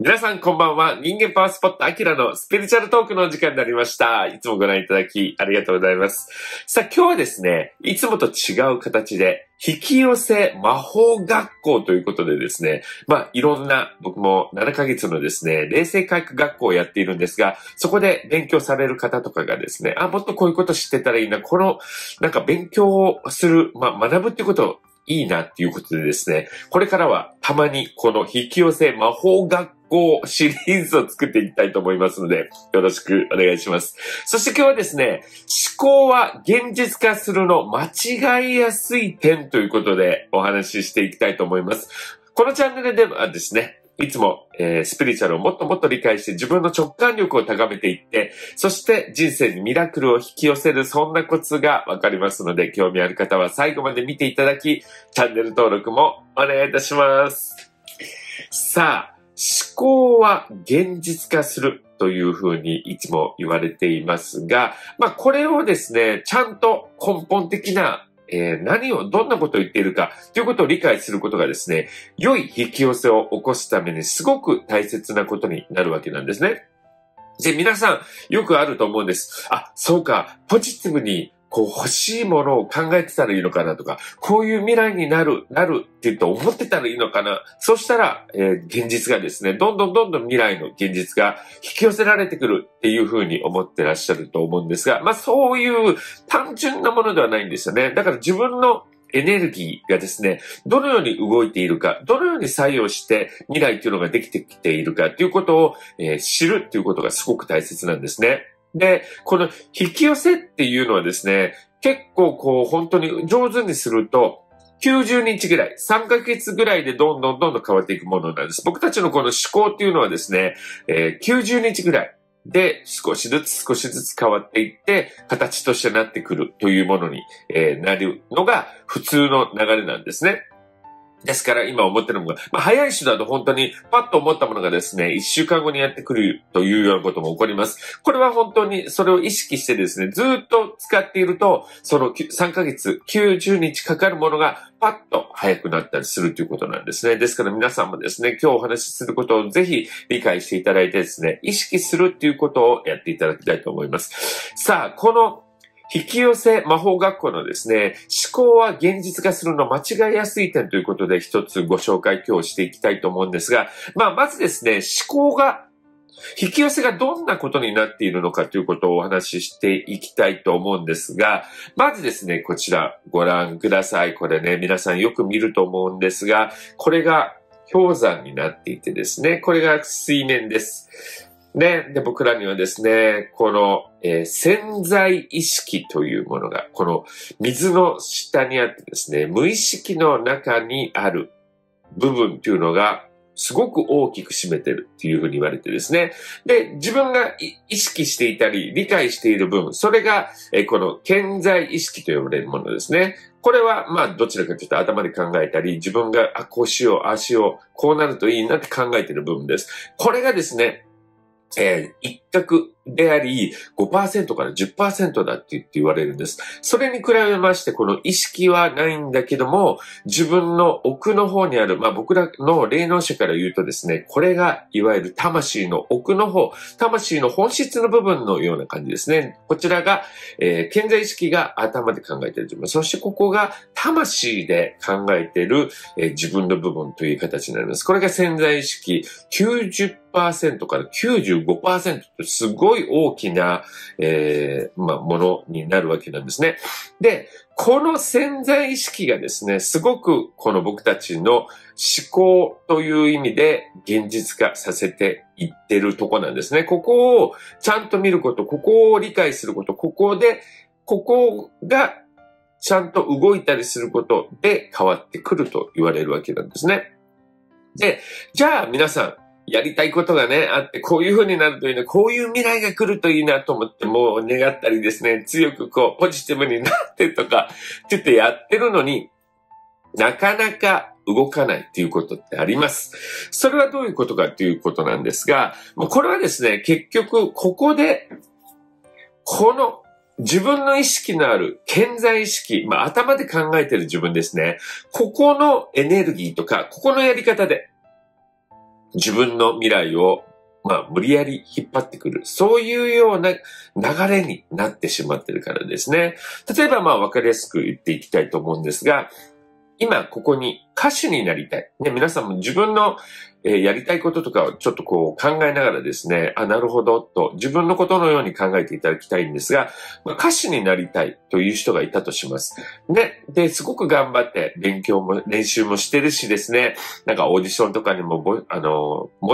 皆さんこんばんは。人間パワースポットアキラのスピリチュアルトークのお時間になりました。いつもご覧いただきありがとうございます。さあ今日はですね、いつもと違う形で引き寄せ魔法学校ということでですね、いろんな僕も7ヶ月のですね、霊性回復学校をやっているんですが、そこで勉強される方とかがですね、もっとこういうこと知ってたらいいな、このなんか勉強をする、学ぶってことをいいなっていうことでですね、これからはたまにこの引き寄せ魔法学校シリーズを作っていきたいと思いますので、よろしくお願いします。そして今日はですね、思考は現実化するの間違いやすい点ということでお話ししていきたいと思います。このチャンネルではですね、いつも、スピリチュアルをもっともっと理解して自分の直感力を高めていって、そして人生にミラクルを引き寄せるそんなコツがわかりますので、興味ある方は最後まで見ていただき、チャンネル登録もお願いいたします。さあ、思考は現実化するというふうにいつも言われていますが、これをですね、ちゃんと根本的などんなことを言っているかということを理解することがですね、良い引き寄せを起こすためにすごく大切なことになるわけなんですね。で、皆さんよくあると思うんです。そうか、ポジティブに欲しいものを考えてたらいいのかなとか、こういう未来になるって言って思ってたらいいのかな。そしたら、現実がですね、どんどん未来の現実が引き寄せられてくるっていうふうに思ってらっしゃると思うんですが、そういう単純なものではないんですよね。だから自分のエネルギーがですね、どのように動いているか、どのように作用して未来というのができてきているかということを、知るっていうことがすごく大切なんですね。で、この引き寄せっていうのはですね、結構本当に上手にすると、90日ぐらい、3ヶ月ぐらいでどんどん変わっていくものなんです。僕たちのこの思考っていうのはですね、90日ぐらいで少しずつ変わっていって、形としてなってくるというものになるのが普通の流れなんですね。ですから今思ってるのが、早い人だと本当にパッと思ったものがですね、1週間後にやってくるというようなことも起こります。これは本当にそれを意識してですね、ずっと使っていると、その3ヶ月、90日かかるものがパッと早くなったりするということなんですね。ですから皆さんもですね、今日お話しすることをぜひ理解していただいてですね、意識するっていうことをやっていただきたいと思います。さあ、この引き寄せ魔法学校のですね、思考は現実化するの間違いやすい点ということで一つご紹介今日していきたいと思うんですが、まずですね、思考が、引き寄せがどんなことになっているのかということをお話ししていきたいと思うんですが、まずですね、こちらご覧ください。これね、皆さんよく見ると思うんですが、これが氷山になっていてですね、これが水面です。ね、で、僕らにはですね、この、潜在意識というものが、この水の下にあってですね、無意識の中にある部分というのが、すごく大きく占めてるっていうふうに言われてですね。で、自分が意識していたり、理解している分、それが、この潜在意識と呼ばれるものですね。これは、どちらかというと頭で考えたり、自分が、こうしよう、ああしよう、こうなるといいなって考えている部分です。これがですね、一角であり 5% から 10% だって言われるんです。それに比べまして、この意識はないんだけども、自分の奥の方にある、僕らの霊能者から言うとですね、これがいわゆる魂の奥の方、魂の本質の部分のような感じですね。こちらが、潜在意識が頭で考えている自分、そしてここが魂で考えている、自分の部分という形になります。これが潜在意識 90% から 95% とすごい大きな、ものになるわけなんですね。で、この潜在意識がですね、すごくこの僕たちの思考という意味で現実化させていってるとこなんですね。ここをちゃんと見ること、ここを理解すること、ここがちゃんと動いたりすることで変わってくると言われるわけなんですね。で、じゃあ皆さん、やりたいことがね、あって、こういう風になるといいな、こういう未来が来るといいなと思って、もう願ったりですね、強くポジティブになってとか、ちょっとやってるのに、なかなか動かないっていうことってあります。それはどういうことかということなんですが、もうこれはですね、結局、ここで、この、自分の意識のある潜在意識、頭で考えてる自分ですね、ここのエネルギーとか、ここのやり方で、自分の未来を、無理やり引っ張ってくる。そういうような流れになってしまってるからですね。例えば分かりやすく言っていきたいと思うんですが、今ここに歌手になりたい。ね、皆さんも自分のやりたいこととかをちょっと考えながらですね、なるほどと自分のことのように考えていただきたいんですが、歌手になりたいという人がいたとします。すごく頑張って勉強も練習もしてるしですね、オーディションとかにも、申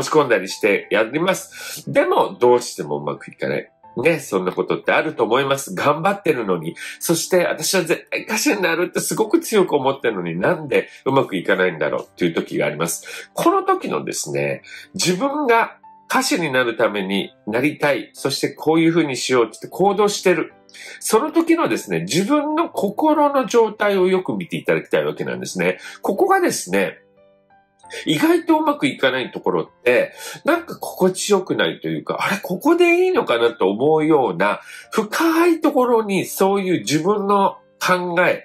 し込んだりしてやります。でも、どうしてもうまくいかない。ね、そんなことってあると思います。頑張ってるのに。そして私は絶対歌手になるってすごく強く思ってるのになんでうまくいかないんだろうっていう時があります。この時のですね、自分が歌手になるためになりたい。そしてこういうふうにしようって行動してる。その時のですね、自分の心の状態をよく見ていただきたいわけなんですね。ここがですね、意外とうまくいかないところって、心地よくないというか、ここでいいのかなと思うような、深いところにそういう自分の考え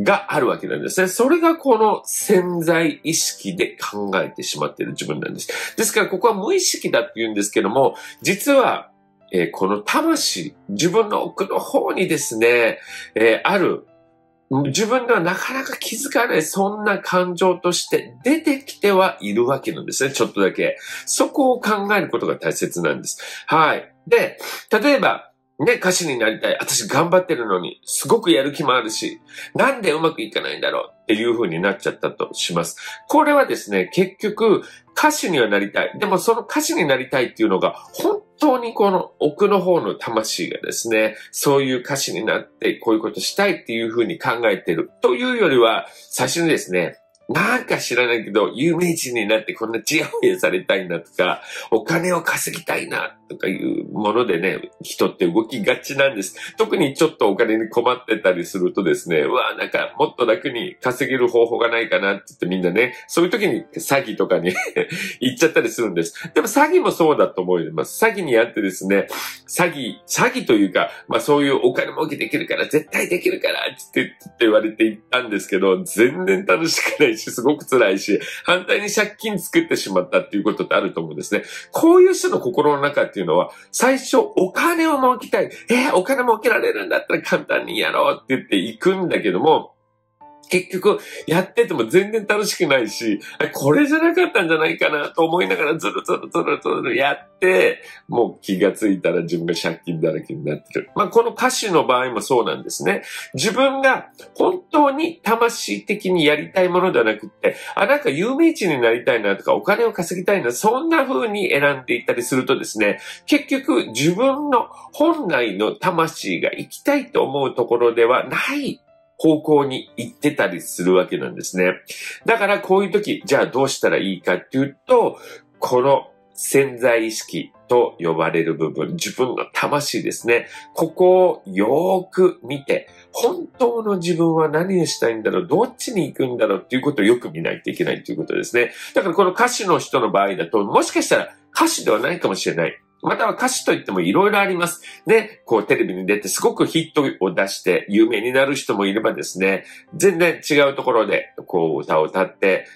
があるわけなんですね。それがこの潜在意識で考えてしまっている自分なんです。ですからここは無意識だって言うんですけども、実は、この魂、自分の奥の方にですね、ある、自分ではなかなか気づかない、そんな感情として出てきてはいるわけなんですね、ちょっとだけ。そこを考えることが大切なんです。はい。で、例えば、ね、歌手になりたい。私頑張ってるのに、すごくやる気もあるし、なんでうまくいかないんだろうっていう風になっちゃったとします。これはですね、結局、歌手にはなりたい。でもその歌手になりたいっていうのが、本当にこの奥の方の魂がですね、そういう歌詞になってこういうことしたいっていう風に考えてるというよりは、最初にですね、知らないけど、有名人になってこんなチヤホヤされたいなとか、お金を稼ぎたいなとかいうものでね、人って動きがちなんです。特にちょっとお金に困ってたりするとですね、もっと楽に稼げる方法がないかなって言ってみんなね、そういう時に詐欺とかに行っちゃったりするんです。でも詐欺もそうだと思います。詐欺にあってですね、詐欺というか、そういうお金儲けできるから、絶対できるからって言われて行ったんですけど、全然楽しくないすごく辛いし、反対に借金作ってしまったっていうことってあると思うんですね。こういう人の心の中っていうのは、最初お金を儲けたい。お金儲けられるんだったら簡単にやろうって言っていくんだけども、結局やってても全然楽しくないし、これじゃなかったんじゃないかなと思いながらずるずるずるずるやって、もう気がついたら自分が借金だらけになってる。この歌手の場合もそうなんですね。自分が本当に魂的にやりたいものではなくって、有名人になりたいなとかお金を稼ぎたいな、そんな風に選んでいったりするとですね、結局自分の本来の魂が行きたいと思うところではない。方向に行ってたりするわけなんですね。だからこういう時、じゃあどうしたらいいかっていうと、この潜在意識と呼ばれる部分、自分の魂ですね。ここをよーく見て、本当の自分は何をしたいんだろう、どっちに行くんだろうっていうことをよく見ないといけないということですね。だからこの歌手の人の場合だと、もしかしたら歌手ではないかもしれない。または歌手といってもいろいろあります。ね、テレビに出てすごくヒットを出して有名になる人もいればですね、全然違うところで歌を歌って、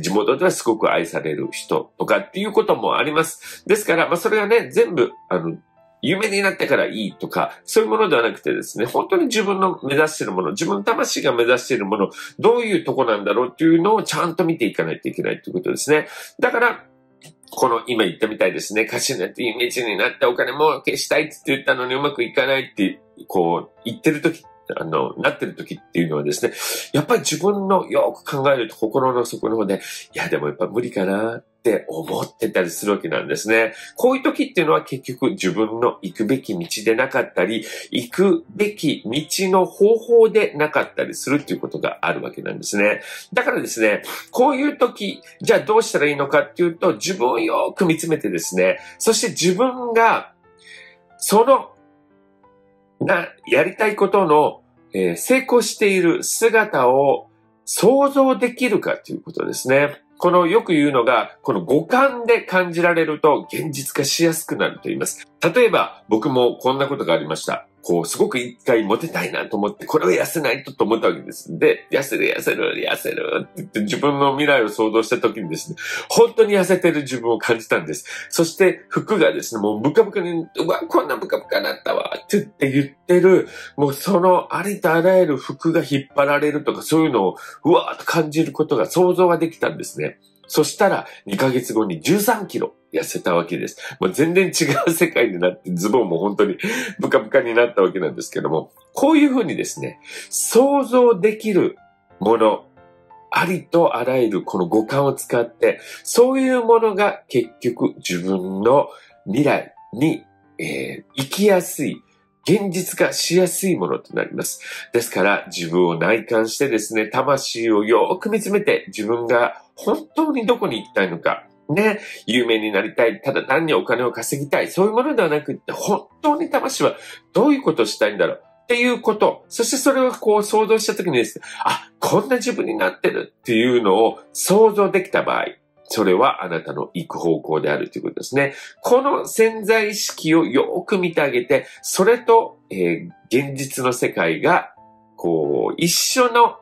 地元ではすごく愛される人とかっていうこともあります。ですから、それはね、全部、有名になってからいいとか、そういうものではなくてですね、本当に自分の目指しているもの、自分の魂が目指しているもの、どういうとこなんだろうっていうのをちゃんと見ていかないといけないということですね。だから、この今言ったみたいですね、歌手になってイメージになってお金儲けしたいって言ったのにうまくいかないって、言ってる時、なってる時っていうのはですね、やっぱり自分のよく考えると心の底の方で、いやでもやっぱ無理かなって思ってたりするわけなんですね。こういう時っていうのは結局自分の行くべき道でなかったり、行くべき道の方法でなかったりするっていうことがあるわけなんですね。だからですね、こういう時、じゃあどうしたらいいのかっていうと、自分をよく見つめてですね、そして自分が、その、やりたいことの、成功している姿を想像できるかということですね。このよく言うのが、この五感で感じられると現実化しやすくなると言います。例えば、僕もこんなことがありました。こう、すごく一回モテたいなと思って、これは痩せないとと思ったわけです。で、痩せるって言って自分の未来を想像した時にですね、本当に痩せてる自分を感じたんです。そして服がですね、もうブカブカに、うわ、こんなブカブカになったわって言ってる、もうそのありとあらゆる服が引っ張られるとかそういうのを、うわーっと感じることが想像ができたんですね。そしたら、2ヶ月後に13キロ痩せたわけです。もう全然違う世界になって、ズボンも本当にブカブカになったわけなんですけども、こういうふうにですね、想像できるもの、ありとあらゆるこの五感を使って、そういうものが結局自分の未来に、生きやすい、現実化しやすいものとなります。ですから、自分を内観してですね、魂をよく見つめて、自分が本当にどこに行きたいのか。ね。有名になりたい。ただ単にお金を稼ぎたい。そういうものではなくって、本当に魂はどういうことをしたいんだろうっていうこと。そしてそれをこう想像したときにですね、あ、こんな自分になってるっていうのを想像できた場合、それはあなたの行く方向であるということですね。この潜在意識をよく見てあげて、それと、現実の世界が、こう、一緒の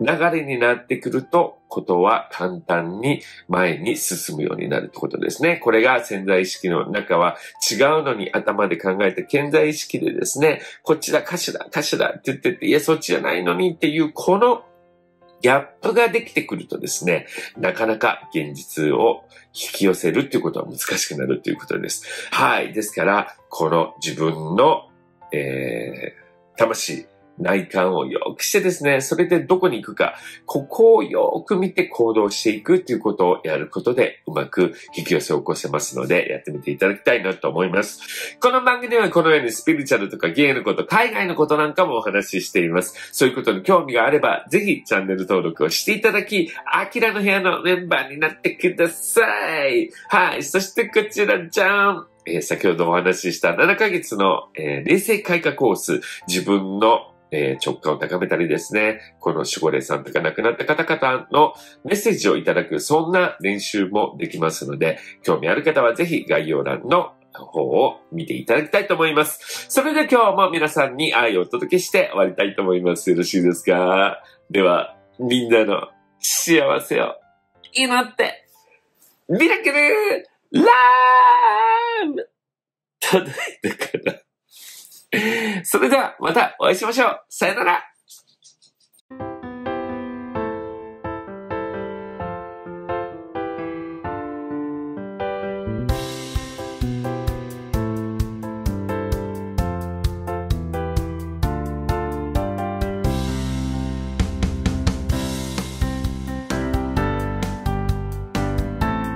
流れになってくると、ことは簡単に前に進むようになるってことですね。これが潜在意識の中は違うのに頭で考えて潜在意識でですね、こっちだ、かしらって言ってて、いや、そっちじゃないのにっていう、このギャップができてくるとですね、なかなか現実を引き寄せるっていうことは難しくなるということです。はい。ですから、この自分の、魂、内観をよくしてですね、それでどこに行くか、ここをよく見て行動していくということをやることでうまく引き寄せを起こせますので、やってみていただきたいなと思います。この番組ではこのようにスピリチュアルとか芸のこと、海外のことなんかもお話ししています。そういうことに興味があれば、ぜひチャンネル登録をしていただき、アキラの部屋のメンバーになってください。はい、そしてこちらじゃーん。先ほどお話しした7ヶ月の、冷静開花コース、自分の直感を高めたりですね、この守護霊さんとか亡くなった方々のメッセージをいただく、そんな練習もできますので、興味ある方はぜひ概要欄の方を見ていただきたいと思います。それで今日も皆さんに愛をお届けして終わりたいと思います。よろしいですか？では、みんなの幸せを祈って、ミラクルラブ届いたから。それではまたお会いしましょう。さよなら。